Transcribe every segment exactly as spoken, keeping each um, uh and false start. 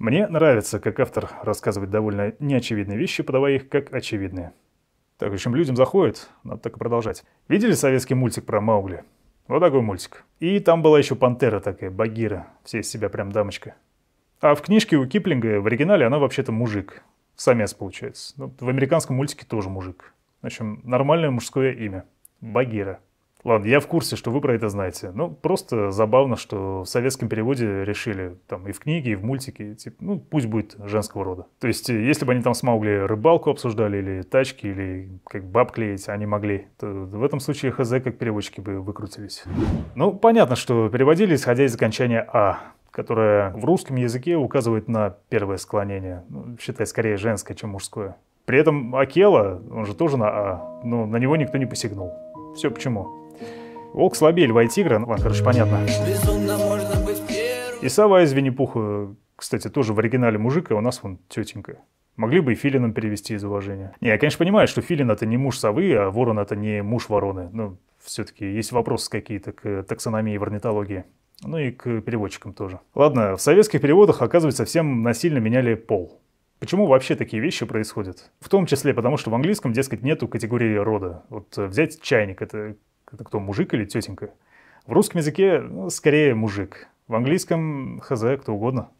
Мне нравится, как автор рассказывает довольно неочевидные вещи, подавая их как очевидные. Так, в общем, людям заходит, надо так и продолжать. Видели советский мультик про Маугли? Вот такой мультик. И там была еще пантера такая, Багира, вся из себя прям дамочка. А в книжке у Киплинга в оригинале она вообще-то мужик. Самец получается. Ну, в американском мультике тоже мужик. В общем, нормальное мужское имя. Багира. Ладно, я в курсе, что вы про это знаете. Ну, просто забавно, что в советском переводе решили там и в книге, и в мультике, типа, ну, пусть будет женского рода. То есть, если бы они там с Маугли рыбалку обсуждали, или тачки, или как баб клеить, они могли, то в этом случае хз, как переводчики бы выкрутились. Ну, понятно, что переводили, исходя из окончания «а», которое в русском языке указывает на первое склонение, ну, считай, скорее женское, чем мужское. При этом Акела, он же тоже на «а», но на него никто не посягнул. Все почему? Волк слабее льва и тигра, ну ладно, короче, понятно. И сова из Винни-Пуха, кстати, тоже в оригинале мужик, а у нас вон тетенька. Могли бы и филином перевести из уважения. Не, я, конечно, понимаю, что филин — это не муж совы, а ворон — это не муж вороны. Но все-таки есть вопросы какие-то к таксономии в орнитологии. Ну и к переводчикам тоже. Ладно, в советских переводах, оказывается, всем насильно меняли пол. Почему вообще такие вещи происходят? В том числе потому, что в английском, дескать, нету категории рода. Вот взять чайник — это... Это кто, мужик или тетенька? В русском языке, ну, скорее мужик. В английском хз, кто угодно.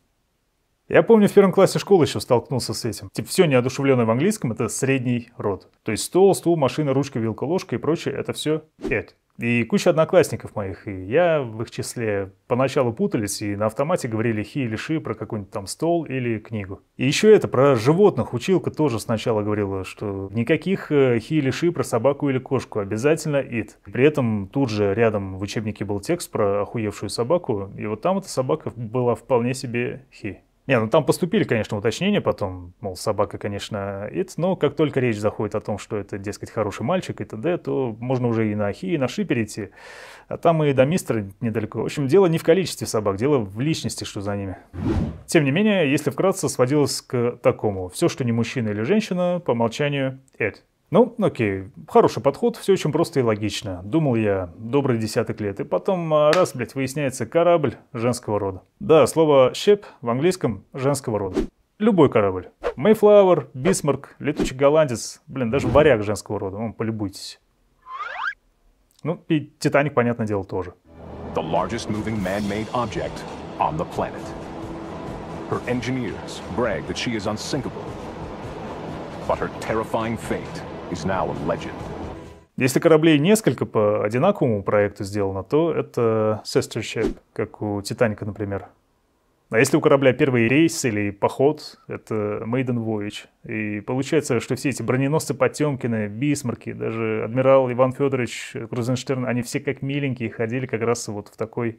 Я помню, в первом классе школы еще столкнулся с этим. Типа, все неодушевленное в английском — это средний род. То есть стол, стул, машина, ручка, вилка, ложка и прочее — это все «эд». И куча одноклассников моих, и я в их числе, поначалу путались и на автомате говорили «хи» или «ши» про какой-нибудь там стол или книгу. И еще это, про животных училка тоже сначала говорила, что никаких «хи» или «ши» про собаку или кошку, обязательно «ит». При этом тут же рядом в учебнике был текст про охуевшую собаку, и вот там эта собака была вполне себе «хи». Не, ну там поступили, конечно, уточнения потом, мол, собака, конечно, ит, но как только речь заходит о том, что это, дескать, хороший мальчик и т.д., то можно уже и на хи, и на ши перейти, а там и до мистера недалеко. В общем, дело не в количестве собак, дело в личности, что за ними. Тем не менее, если вкратце, сводилось к такому. Все, что не мужчина или женщина, по умолчанию «эд». Ну, окей, хороший подход, все очень просто и логично. Думал я добрый десяток лет, и потом раз, блядь, выясняется корабль женского рода. Да, слово «ship» в английском женского рода. Любой корабль. Mayflower, Бисмарк, летучий голландец, блин, даже варяг женского рода, вон, полюбуйтесь. Ну, и Титаник, понятное дело, тоже. The largest moving man-made object on the planet. Her engineers brag that she is unsinkable, but her terrifying fate. Если кораблей несколько по одинаковому проекту сделано, то это sister ship, как у Титаника, например. А если у корабля первый рейс или поход, это maiden voyage. И получается, что все эти броненосцы Потёмкины, Бисмарки, даже адмирал Иван Федорович Крузенштерн, они все как миленькие ходили как раз вот в такой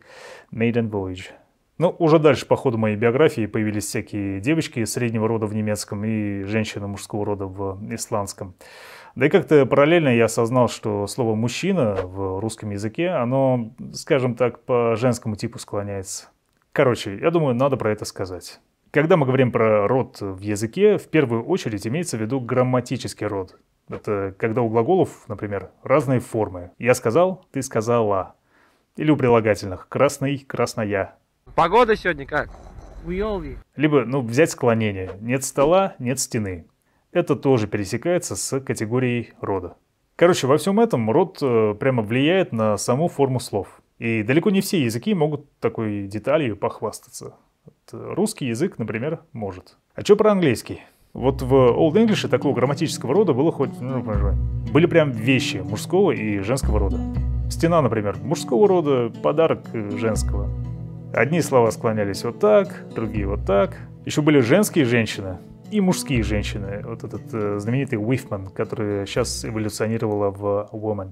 maiden voyage. Ну, уже дальше по ходу моей биографии появились всякие девочки среднего рода в немецком и женщины мужского рода в исландском. Да и как-то параллельно я осознал, что слово «мужчина» в русском языке, оно, скажем так, по женскому типу склоняется. Короче, я думаю, надо про это сказать. Когда мы говорим про род в языке, в первую очередь имеется в виду грамматический род. Это когда у глаголов, например, разные формы. «Я сказал», «ты сказала». Или у прилагательных «красный», «красная». Погода сегодня как? Либо, ну, взять склонение. Нет стола, нет стены. Это тоже пересекается с категорией рода. Короче, во всем этом род прямо влияет на саму форму слов. И далеко не все языки могут такой деталью похвастаться. Вот русский язык, например, может. А что про английский? Вот в Old English такого грамматического рода было хоть... Ну, были прям вещи мужского и женского рода. Стена, например, мужского рода, подарок женского. Одни слова склонялись вот так, другие вот так. Еще были женские женщины и мужские женщины. Вот этот э, знаменитый Уифман, который сейчас эволюционировала в Woman.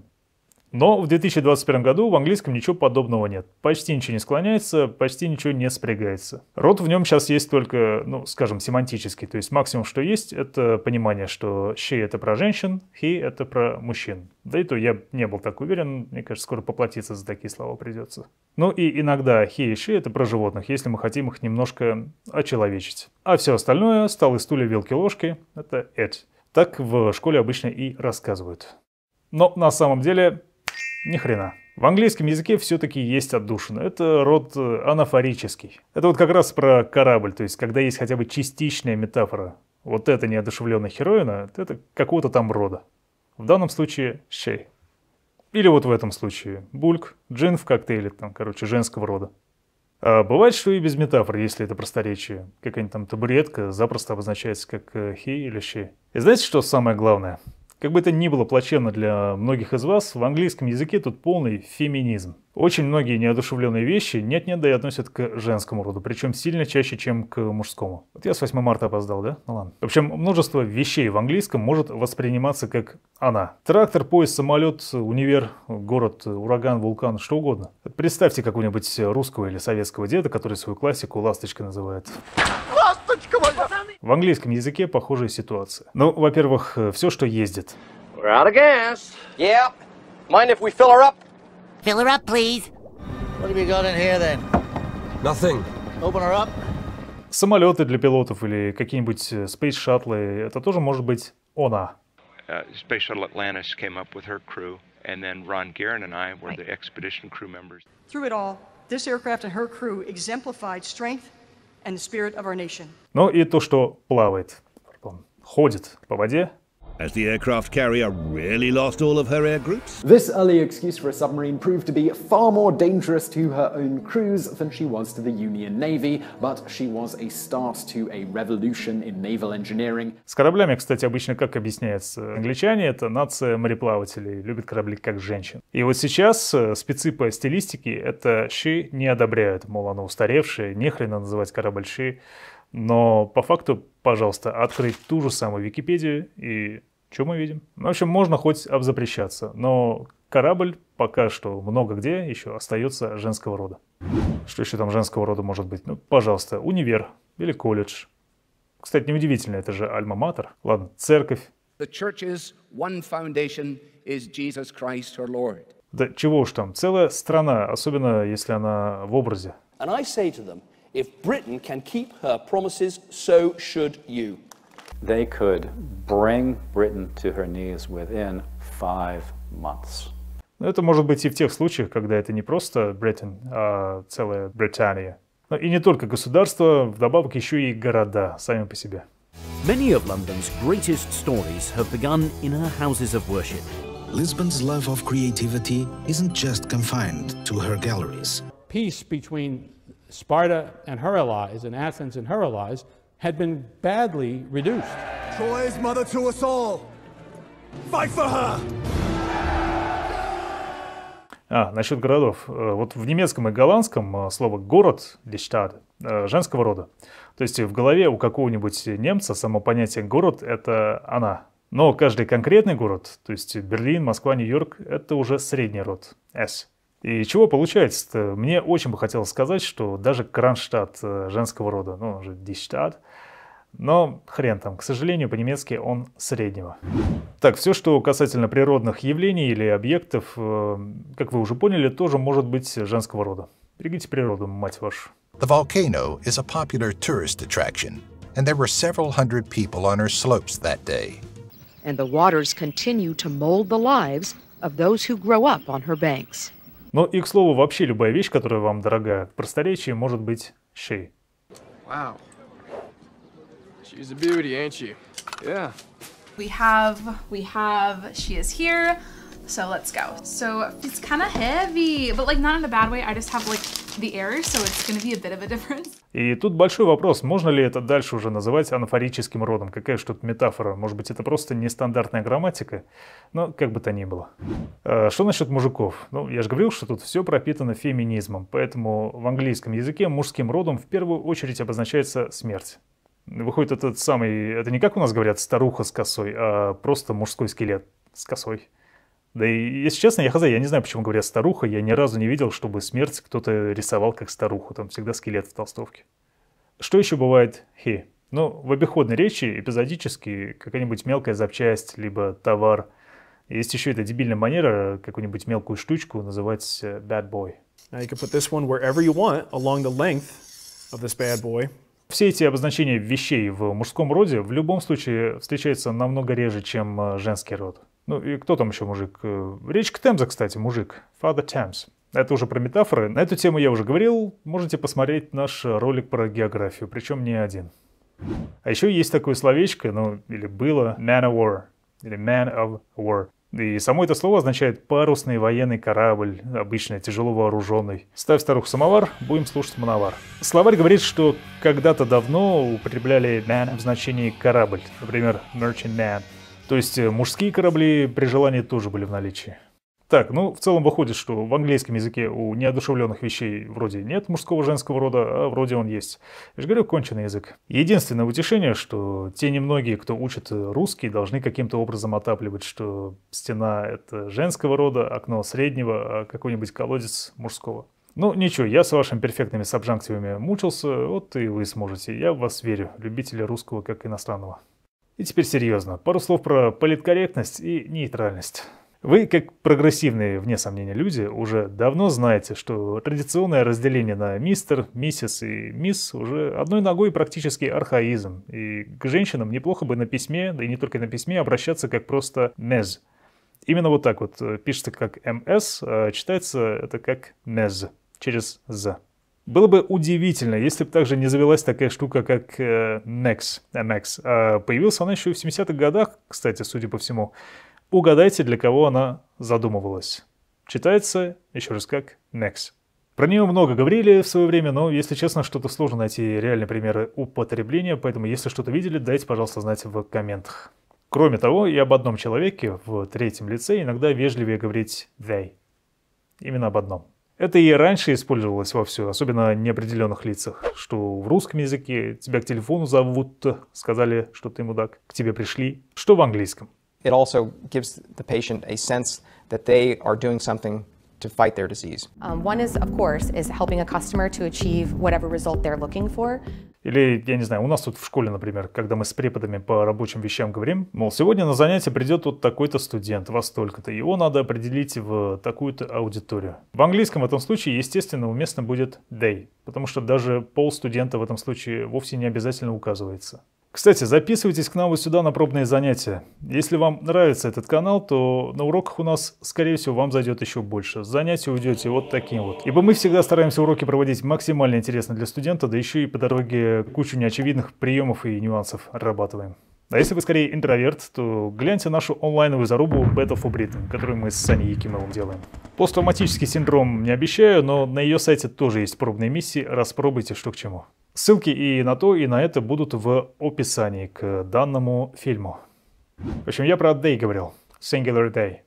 Но в две тысячи двадцать первом году в английском ничего подобного нет. Почти ничего не склоняется, почти ничего не спрягается. Род в нем сейчас есть только, ну, скажем, семантический. То есть максимум, что есть, это понимание, что she — это про женщин, he — это про мужчин. Да и то я не был так уверен. Мне кажется, скоро поплатиться за такие слова придется. Ну и иногда he и she — это про животных, если мы хотим их немножко очеловечить. А все остальное — столы, стулья, вилки, ложки — это it. Так в школе обычно и рассказывают. Но на самом деле... Ни хрена. В английском языке все-таки есть отдушина. Это род анафорический. Это вот как раз про корабль, то есть когда есть хотя бы частичная метафора. Вот это неодушевленная хероина, это какого-то там рода. В данном случае щей. Или вот в этом случае бульк, джин в коктейле, там, короче, женского рода. А бывает, что и без метафор, если это просторечие. Какая-нибудь там табуретка запросто обозначается как хи или щи. И знаете, что самое главное? Как бы это ни было плачевно для многих из вас, в английском языке тут полный феминизм. Очень многие неодушевленные вещи нет-нет, да и относят к женскому роду, причем сильно чаще, чем к мужскому. Вот я с восьмого марта опоздал, да? Ну ладно. В общем, множество вещей в английском может восприниматься как она. Трактор, поезд, самолет, универ, город, ураган, вулкан, что угодно. Представьте какого-нибудь русского или советского деда, который свою классику «Ласточка» называет. «Ласточка» моя! В английском языке похожая ситуация. Ну, во-первых, все, что ездит. We're out of gas. Yeah. Mind if we fill her up? Fill her up, please. What have you got in here then? Nothing. Open her up. Самолеты для пилотов или какие-нибудь space shuttle, это тоже может быть она. Uh, space shuttle Atlantis came up with her crew, and then Ron Guerin and I were the expedition crew members. Through it all, this aircraft and her crew exemplified strength. Ну и то, что плавает, ходит по воде. С кораблями, кстати, обычно как объясняется, англичане — это нация мореплавателей, любят корабли как женщин. И вот сейчас спецы по стилистике это «ши» не одобряют, мол, оно устаревшее, нехрена называть корабль «ши». Но по факту, пожалуйста, открыть ту же самую Википедию и... Что мы видим? Ну, в общем, можно хоть обзапрещаться, но корабль пока что много где еще остается женского рода. Что еще там женского рода может быть? Ну, пожалуйста, универ или колледж. Кстати, неудивительно, это же альма-матер. Ладно, церковь. Да чего уж там, целая страна, особенно если она в образе. If Britain can keep her promises, so should you. They could bring Britain to her knees within five months. Это может быть и в тех случаях, когда это не просто Britain, а целая Британия. И не только государства, вдобавок еще и города сами по себе. Many of London's greatest stories have begun in her houses of worship. Lisbon's love of creativity isn't just confined to her galleries. Peace between Sparta and her allies, and Athens and her allies, had been badly reduced. Troy's mother to us all. Fight for her. А, насчет городов. Вот в немецком и голландском слово «город» die Stadt женского рода. То есть в голове у какого-нибудь немца само понятие «город» — это она. Но каждый конкретный город, то есть Берлин, Москва, Нью-Йорк, это уже средний род «с». И чего получается-то? Мне очень бы хотелось сказать, что даже Кронштадт женского рода, ну, он же die Stadt, но хрен там, к сожалению, по-немецки он среднего. Так, все, что касательно природных явлений или объектов, как вы уже поняли, тоже может быть женского рода. Берегите природу, мать вашу. The volcano is a popular tourist attraction, and there were several hundred people on her slopes that day. And the waters continue to mold the lives of those who grow up on her banks. Ну и, к слову, вообще любая вещь, которая вам дорога, к просторечию может быть she. Wow. She's a beauty, ain't she? Yeah. We have, we have, she is here, so let's go. So it's kind of heavy, but like not in a bad way, I just have like the air, so it's gonna be a bit of a difference. И тут большой вопрос, можно ли это дальше уже называть анафорическим родом? Какая же тут метафора? Может быть, это просто нестандартная грамматика? Но как бы то ни было. А что насчет мужиков? Ну, я же говорил, что тут все пропитано феминизмом, поэтому в английском языке мужским родом в первую очередь обозначается смерть. Выходит, этот самый, это не как у нас говорят старуха с косой, а просто мужской скелет с косой. Да и, если честно, я хз, я не знаю, почему говорят старуха, я ни разу не видел, чтобы смерть кто-то рисовал как старуху, там всегда скелет в толстовке. Что еще бывает he? Ну, в обиходной речи эпизодически какая-нибудь мелкая запчасть, либо товар. Есть еще эта дебильная манера какую-нибудь мелкую штучку называть bad boy. Все эти обозначения вещей в мужском роде в любом случае встречаются намного реже, чем женский род. Ну и кто там еще мужик? Речка Темза, кстати, мужик. Father Thames. Это уже про метафоры. На эту тему я уже говорил. Можете посмотреть наш ролик про географию, причем не один. А еще есть такое словечко, ну или было, man of war, или man of war. И само это слово означает парусный военный корабль, обычно тяжело вооруженный. Ставь старуху самовар, будем слушать мановар. Словарь говорит, что когда-то давно употребляли man в значении корабль, например, merchant man. То есть мужские корабли при желании тоже были в наличии. Так, ну в целом выходит, что в английском языке у неодушевленных вещей вроде нет мужского женского рода, а вроде он есть. Я же говорю, конченый язык. Единственное утешение, что те немногие, кто учит русский, должны каким-то образом отапливать, что стена это женского рода, окно среднего, а какой-нибудь колодец мужского. Ну ничего, я с вашими перфектными сабжанктивами мучился, вот и вы сможете. Я в вас верю, любители русского как иностранного. И теперь серьезно, пару слов про политкорректность и нейтральность. Вы, как прогрессивные, вне сомнения, люди, уже давно знаете, что традиционное разделение на мистер, миссис и мисс уже одной ногой практически архаизм, и к женщинам неплохо бы на письме, да и не только на письме, обращаться как просто мез. Именно вот так вот, пишется как мс, а читается это как мез, через з. Было бы удивительно, если бы также не завелась такая штука, как э, nex, mx, а появилась она еще в семидесятых годах, кстати, судя по всему. Угадайте, для кого она задумывалась. Читается, еще раз, как nex. Про нее много говорили в свое время, но, если честно, что-то сложно найти реальные примеры употребления, поэтому, если что-то видели, дайте, пожалуйста, знать в комментах. Кроме того, и об одном человеке в третьем лице иногда вежливее говорить they. Именно об одном. Это и раньше использовалось вовсю, особенно в неопределенных лицах, что в русском языке тебя к телефону зовут, сказали, что ты мудак, к тебе пришли, что в английском. It also gives the patient a sense that they are doing something to fight their disease. Um, one is, of course, is helping a customer to achieve whatever result they're looking for. Или, я не знаю, у нас тут в школе, например, когда мы с преподами по рабочим вещам говорим, мол, сегодня на занятие придет вот такой-то студент, во столько-то, его надо определить в такую-то аудиторию. В английском в этом случае, естественно, уместно будет they, потому что даже пол студента в этом случае вовсе не обязательно указывается. Кстати, записывайтесь к нам вот сюда на пробные занятия. Если вам нравится этот канал, то на уроках у нас, скорее всего, вам зайдет еще больше. Занятия уйдете вот таким вот. Ибо мы всегда стараемся уроки проводить максимально интересно для студента, да еще и по дороге кучу неочевидных приемов и нюансов отрабатываем. А если вы скорее интроверт, то гляньте нашу онлайновую зарубу Battle for Britain, которую мы с Саней Якимовым делаем. Посттравматический синдром не обещаю, но на ее сайте тоже есть пробные миссии, распробуйте что к чему. Ссылки и на то, и на это будут в описании к данному фильму. В общем, я про day говорил. Singular day.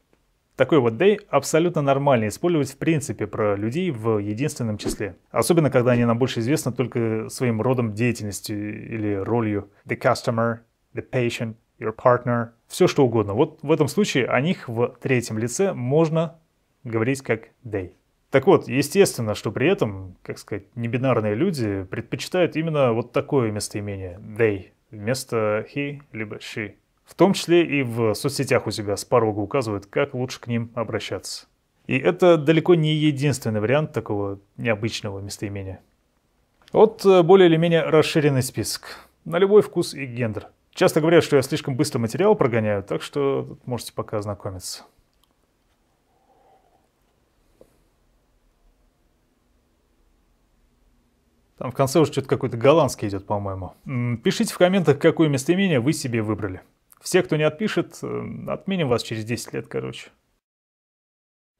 Такой вот day абсолютно нормально использовать в принципе про людей в единственном числе. Особенно, когда они нам больше известны только своим родом деятельности или ролью. The customer, the patient, your partner, все что угодно. Вот в этом случае о них в третьем лице можно говорить как they. Так вот, естественно, что при этом, как сказать, небинарные люди предпочитают именно вот такое местоимение they вместо he либо she. В том числе и в соцсетях у себя с порога указывают, как лучше к ним обращаться. И это далеко не единственный вариант такого необычного местоимения. Вот более или менее расширенный список на любой вкус и гендер. Часто говорят, что я слишком быстро материал прогоняю, так что можете пока ознакомиться. Там в конце уже что-то какой-то голландский идет, по-моему. Пишите в комментах, какое местоимение вы себе выбрали. Все, кто не отпишет, отменим вас через десять лет, короче.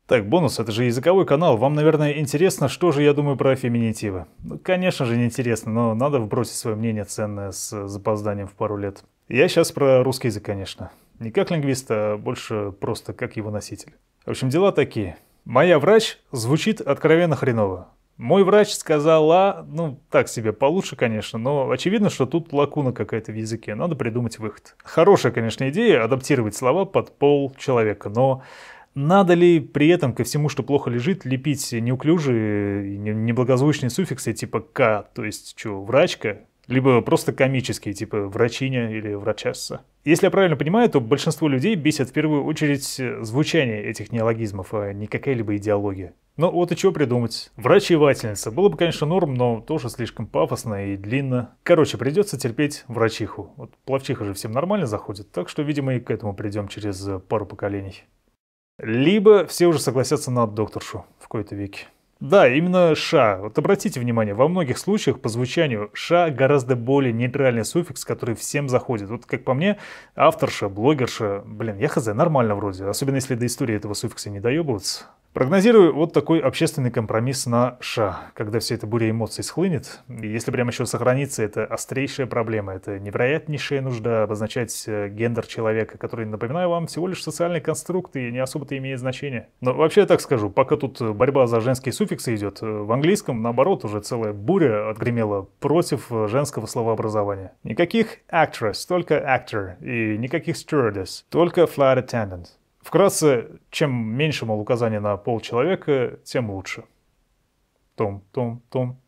Так, бонус, это же языковой канал. Вам, наверное, интересно, что же я думаю про феминитивы. Ну, конечно же, не интересно, но надо вбросить свое мнение ценное с запозданием в пару лет. Я сейчас про русский язык, конечно. Не как лингвист, а больше просто как его носитель. В общем, дела такие. «Моя врач» звучит откровенно хреново. Мой врач сказала, ну так себе, получше, конечно, но очевидно, что тут лакуна какая-то в языке, надо придумать выход. Хорошая, конечно, идея адаптировать слова под пол человека, но надо ли при этом ко всему, что плохо лежит, лепить неуклюжие, неблагозвучные суффиксы типа «к», то есть что, врачка? либо просто комические, типа врачиня или врачасса. Если я правильно понимаю, то большинство людей бесит в первую очередь звучание этих неологизмов, а не какая-либо идеология. Ну вот и чего придумать. Врачевательница. Было бы, конечно, норм, но тоже слишком пафосно и длинно. Короче, придется терпеть врачиху. Вот пловчиха же всем нормально заходит, так что, видимо, и к этому придем через пару поколений. Либо все уже согласятся на докторшу в кои-то веки. Да, именно «ша». Вот обратите внимание, во многих случаях по звучанию «ша» гораздо более нейтральный суффикс, который всем заходит. Вот как по мне, авторша, блогерша, блин, я хз, нормально вроде, особенно если до истории этого суффикса не доебываться. Прогнозирую вот такой общественный компромисс на «ша», когда вся эта буря эмоций схлынет. И если прямо еще сохранится, это острейшая проблема, это невероятнейшая нужда обозначать гендер человека, который, напоминаю вам, всего лишь социальный конструкт и не особо-то имеет значения. Но вообще я так скажу, пока тут борьба за женские суффиксы идет. В английском, наоборот, уже целая буря отгремела против женского словообразования. Никаких actress, только actor, и никаких stewardess, только flight attendant. Вкратце, чем меньше, мол, указания на пол человека, тем лучше. Том, том, том.